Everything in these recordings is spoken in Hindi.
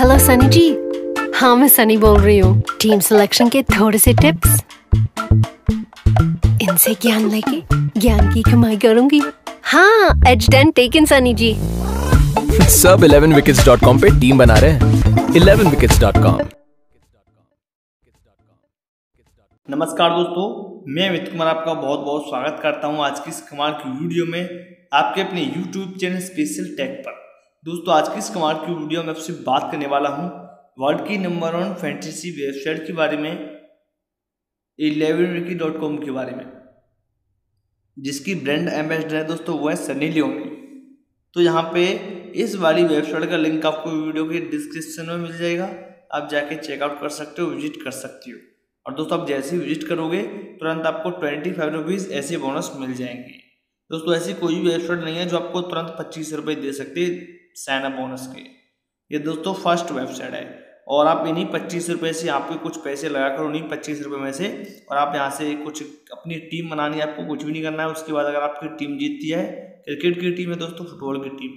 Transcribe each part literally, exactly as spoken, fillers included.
हेलो सनी जी। हाँ मैं सनी बोल रही हूँ। टीम सिलेक्शन के थोड़े से टिप्स, इनसे ज्ञान लेके ज्ञान की कमाई करूंगी। हाँ एज डन टेकन सनी जी। सब इलेवन विकेट्स डॉट कॉम पे टीम बना रहे हैं। Eleven wickets dot com. नमस्कार दोस्तों, मैं अमित कुमार आपका बहुत बहुत स्वागत करता हूं आज की इस कमाल की वीडियो में, आपके अपने यूट्यूब चैनल स्पेशल टेक पर। दोस्तों आज की इस कमाल की वीडियो में आपसे बात करने वाला हूं वर्ल्ड की नंबर वन फैंटेसी वेबसाइट के बारे में, इलेवन विकेट डॉट कॉम के बारे में, जिसकी ब्रांड एम्बेसडर है दोस्तों वह सनी लियो। तो यहाँ पे इस वाली वेबसाइट का लिंक आपको वीडियो के डिस्क्रिप्शन में मिल जाएगा, आप जाके चेकआउट कर सकते हो, विजिट कर सकती हो। और दोस्तों आप जैसे ही विजिट करोगे तुरंत आपको ट्वेंटी फाइव रुपीज़ ऐसे बोनस मिल जाएंगे। दोस्तों ऐसी कोई भी वेबसाइट नहीं है जो आपको तुरंत पच्चीस रुपये दे सकती है साइन अप बोनस के। ये दोस्तों फर्स्ट वेबसाइट है और आप इन्हीं पच्चीस रुपये से यहाँ पे कुछ पैसे लगाकर उन्हीं पच्चीस रुपये में से, और आप यहाँ से कुछ अपनी टीम बनानी है, आपको कुछ भी नहीं करना है। उसके बाद अगर आपकी टीम जीतती है, क्रिकेट की टीम है दोस्तों, फुटबॉल की टीम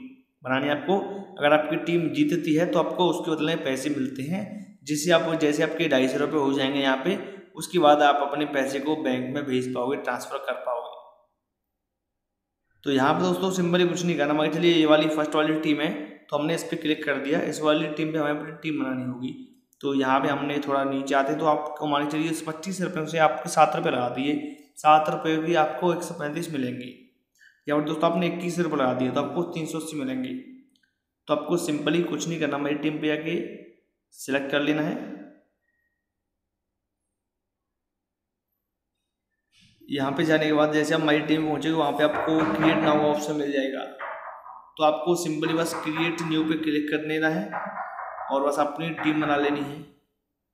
बनानी है आपको, अगर आपकी टीम जीतती है तो आपको उसके बदले पैसे मिलते हैं, जिससे आप जैसे आपके ढाई सौ रुपये हो जाएंगे यहाँ पे। उसके बाद आप अपने पैसे को बैंक में भेज पाओगे, ट्रांसफ़र कर पाओगे। तो यहाँ पे दोस्तों सिंपली कुछ नहीं करना। मगर चलिए ये वाली फर्स्ट वाली टीम है तो हमने इस पर क्लिक कर दिया। इस वाली टीम पे हमें अपनी टीम बनानी होगी। तो यहाँ पे हमने थोड़ा नीचे आते तो आपको मान चलिए इस पच्चीस रुपये से आपके सात रुपये लगा दिए, सात रुपये भी आपको एक सौ पैंतीस मिलेंगे। या फिर दोस्तों आपने इक्कीस रुपये लगा दिए तो आपको तीन सौ अस्सी मिलेंगे। तो आपको सिंपली कुछ नहीं करना, मेरी टीम पर आके सिलेक्ट कर लेना है। यहाँ पे जाने के बाद जैसे आप माई टीम पहुँचेंगे वहाँ पे आपको क्रिएट नाउ का ऑप्शन मिल जाएगा। तो आपको सिंपली बस क्रिएट न्यू पे क्लिक कर लेना है और बस अपनी टीम बना लेनी है।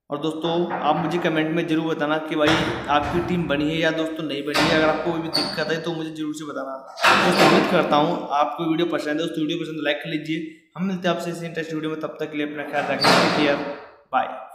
और दोस्तों आप मुझे कमेंट में ज़रूर बताना कि भाई आपकी टीम बनी है या दोस्तों नहीं बनी है। अगर आपको कोई भी दिक्कत है तो मुझे ज़रूर से बताना। दोस्तों उम्मीद करता हूँ आपको वीडियो पसंद है। दोस्तों वीडियो पसंद लाइक कर लीजिए। हम मिलते हैं आपसे इसी इंटरेस्ट वीडियो में, तब तक के लिए अपना ख्याल रखें। बाय।